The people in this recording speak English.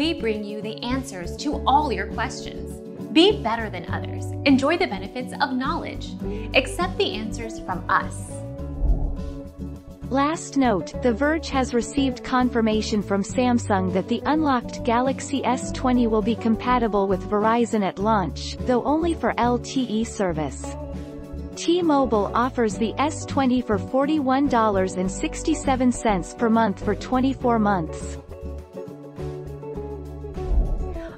we bring you the answers to all your questions. Be better than others. Enjoy the benefits of knowledge. Accept the answers from us. Last note, The Verge has received confirmation from Samsung that the unlocked Galaxy S20 will be compatible with Verizon at launch, though only for LTE service. T-Mobile offers the S20 for $41.67 per month for 24 months.